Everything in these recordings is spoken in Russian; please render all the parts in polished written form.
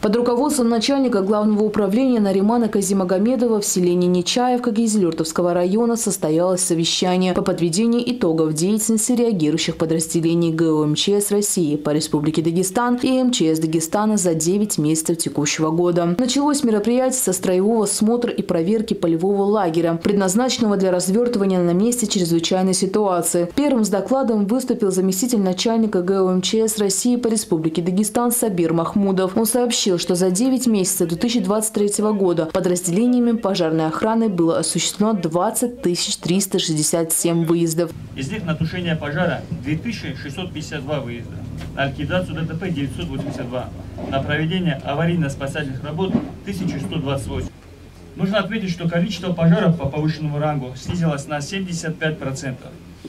Под руководством начальника главного управления Наримана Казимагомедова в селении Нечаевка Кизилюртовского района состоялось совещание по подведению итогов деятельности реагирующих подразделений ГУ МЧС России по Республике Дагестан и МЧС Дагестана за 9 месяцев текущего года. Началось мероприятие со строевого смотра и проверки полевого лагеря, предназначенного для развертывания на месте чрезвычайной ситуации. Первым с докладом выступил заместитель начальника ГУ МЧС России по Республике Дагестан Сабир Махмудов. Он сообщил, что за 9 месяцев 2023 года подразделениями пожарной охраны было осуществлено 20 367 выездов. Из них на тушение пожара 2652 выезда, на ликвидацию ДТП 982, на проведение аварийно-спасательных работ 1128. Нужно отметить, что количество пожаров по повышенному рангу снизилось на 75%.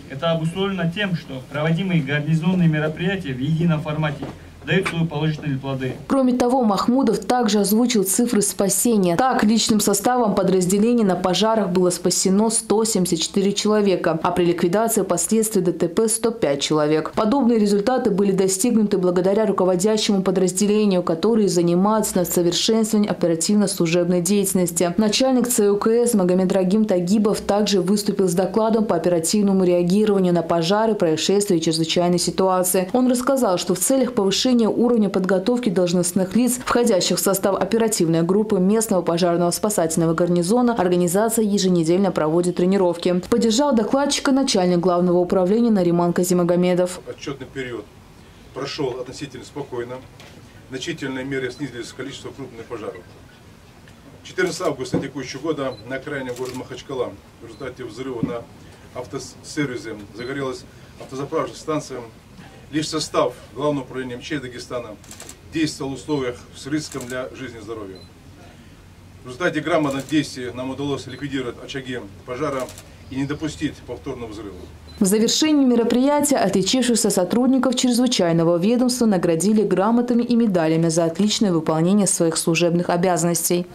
Это обусловлено тем, что проводимые гарнизонные мероприятия в едином формате дают свои положительные плоды. Кроме того, Махмудов также озвучил цифры спасения. Так, личным составом подразделений на пожарах было спасено 174 человека, а при ликвидации последствий ДТП 105 человек. Подобные результаты были достигнуты благодаря руководящему подразделению, которые занимаются над совершенствованием оперативно-служебной деятельности. Начальник ЦУКС Магомедрагим Тагибов также выступил с докладом по оперативному реагированию на пожары, происшествия и чрезвычайной ситуации. Он рассказал, что в целях повышения уровня подготовки должностных лиц, входящих в состав оперативной группы местного пожарного спасательного гарнизона, организация еженедельно проводит тренировки. Поддержал докладчика начальник главного управления Нариман Казимагомедов. Отчетный период прошел относительно спокойно. В значительной мере снизилось количество крупных пожаров. 14 августа текущего года на окраине города Махачкала в результате взрыва на автосервисе загорелась автозаправочная станция. Лишь состав Главного управления МЧС Дагестана действовал в условиях с риском для жизни и здоровья. В результате грамотного действия нам удалось ликвидировать очаги пожара и не допустить повторного взрыва. В завершении мероприятия отличившихся сотрудников чрезвычайного ведомства наградили грамотами и медалями за отличное выполнение своих служебных обязанностей.